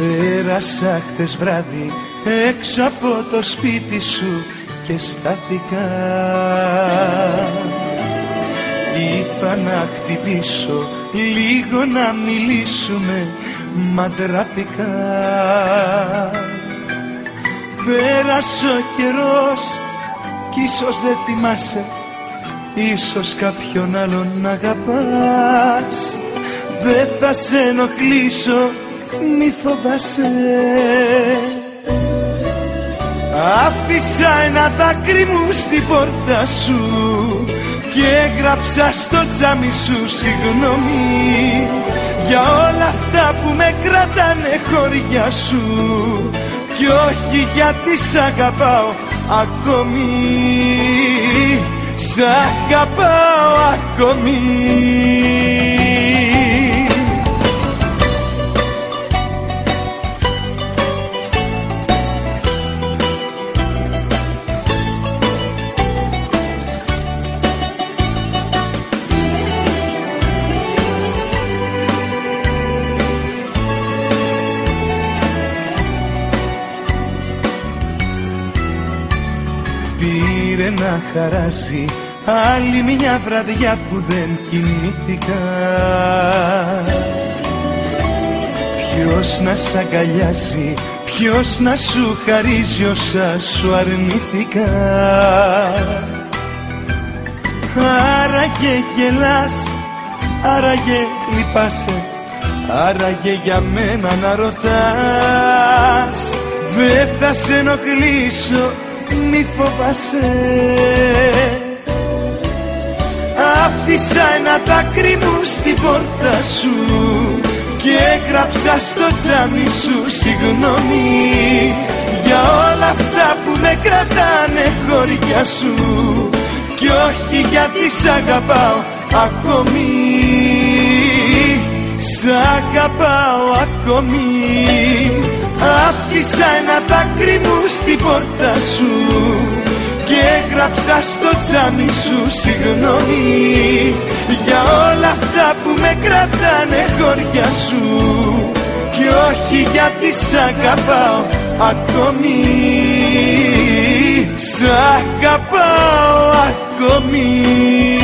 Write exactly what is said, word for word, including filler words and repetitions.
Πέρασα χτες βράδυ έξω από το σπίτι σου και στάθηκα. Είπα να χτυπήσω λίγο να μιλήσουμε, μα ντράπηκα. Πέρασε ο καιρός κι ίσως δεν θυμάσαι, ίσως κάποιον άλλον αγαπάς. Δεν θα σε ενοχλήσω, μη φοβάσαι. Άφησα ένα δάκρυ μου στην πόρτα σου και έγραψα στο τζάμι σου συγγνώμη για όλα αυτά που με κρατάνε χωριά σου κι όχι γιατί σ' αγαπάω ακόμη. Σ' αγαπάω ακόμη. Πήρε να χαράζει άλλη μια βραδιά που δεν κοιμήθηκα. Ποιος να σ' αγκαλιάζει, ποιος να σου χαρίζει όσα σου αρνήθηκα. Άραγε γελάς, άραγε λυπάσαι, άραγε για μένα να ρωτάς. Δεν θα σε ενοχλήσω, μη φοβάσαι. Άφησα ένα δάκρυ μου στην πόρτα σου και έγραψα στο τζάμι σου συγγνώμη για όλα αυτά που με κρατάνε χωριά σου κι όχι γιατί σ' αγαπάω ακόμη. Σ' αγαπάω ακόμη. Άφησα ένα δάκρυ μου στην πόρτα σου και έγραψα στο τζάμι σου συγγνώμη για όλα αυτά που με κρατάνε χωριά σου κι όχι γιατί σ' αγαπάω ακόμη. Σ' αγαπάω ακόμη.